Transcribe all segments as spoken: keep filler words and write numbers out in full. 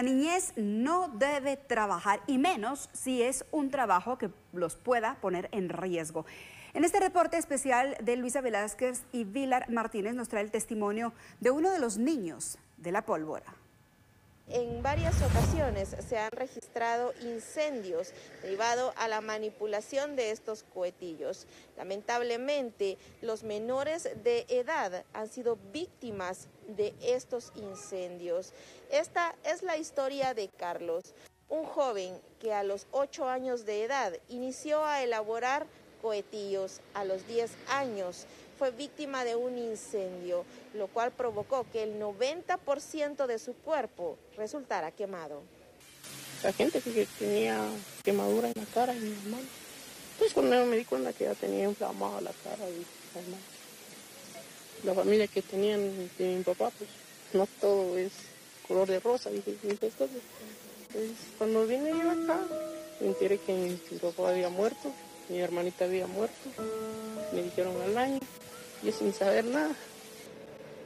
La niñez no debe trabajar, y menos si es un trabajo que los pueda poner en riesgo. En este reporte especial de Luisa Velázquez y Villar Martínez nos trae el testimonio de uno de los niños de La Pólvora. En varias ocasiones se han registrado incendios derivados a la manipulación de estos cohetillos. Lamentablemente, los menores de edad han sido víctimas de estos incendios. Esta es la historia de Carlos, un joven que a los ocho años de edad inició a elaborar cohetillos. A los diez años fue víctima de un incendio, lo cual provocó que el noventa por ciento de su cuerpo resultara quemado. La gente que tenía quemadura en la cara y en las manos. Entonces cuando me di cuenta que ya tenía inflamada la cara y las manos. La familia que tenían de mi papá, pues no todo es color de rosa, dije, entonces, pues, cuando vine yo acá, me enteré que mi papá había muerto. Mi hermanita había muerto, me dijeron al año, yo sin saber nada.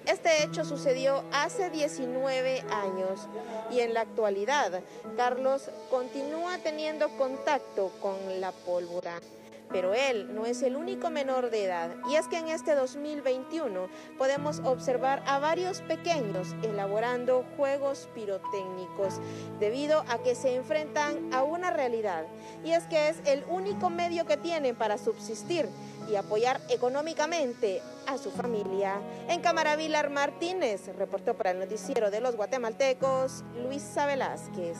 Este hecho sucedió hace diecinueve años y en la actualidad Carlos continúa teniendo contacto con la pólvora. Pero él no es el único menor de edad, y es que en este dos mil veintiuno podemos observar a varios pequeños elaborando juegos pirotécnicos debido a que se enfrentan a una realidad, y es que es el único medio que tienen para subsistir y apoyar económicamente a su familia. En cámara, Villar Martínez, reportó para el noticiero de los guatemaltecos, Luisa Velázquez.